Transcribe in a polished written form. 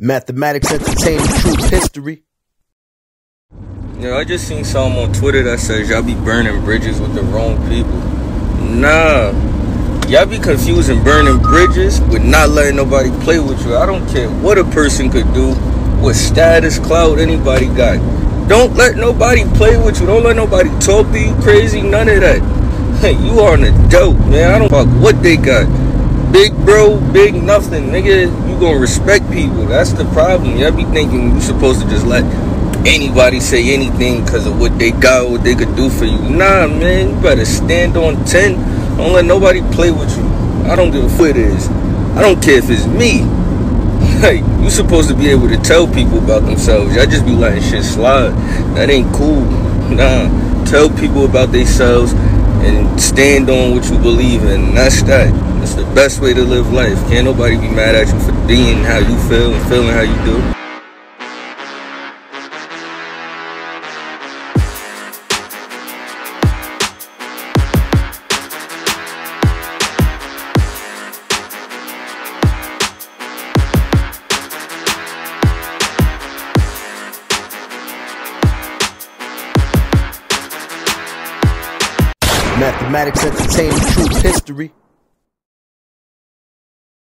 Mathematics entertaining truth history. Yeah, I just seen something on Twitter that says y'all be burning bridges with the wrong people. Nah, y'all be confusing burning bridges with not letting nobody play with you. I don't care what a person could do, what status, clout anybody got. Don't let nobody play with you. Don't let nobody talk to you crazy. None of that. Hey, you are an adult, man. I don't fuck what they got. Big bro, big nothing, nigga. You gonna respect people. That's the problem. Y'all be thinking you supposed to just let anybody say anything because of what they got, what they could do for you. Nah, man. You better stand on 10. Don't let nobody play with you. I don't give a fuck what it is. I don't care if it's me. Hey, you supposed to be able to tell people about themselves. Y'all just be letting shit slide. That ain't cool. Nah, tell people about themselves and stand on what you believe in. That's that. That's the best way to live life. Can't nobody be mad at you for being how you feel and feeling how you do. Mathematics entertaining truth history.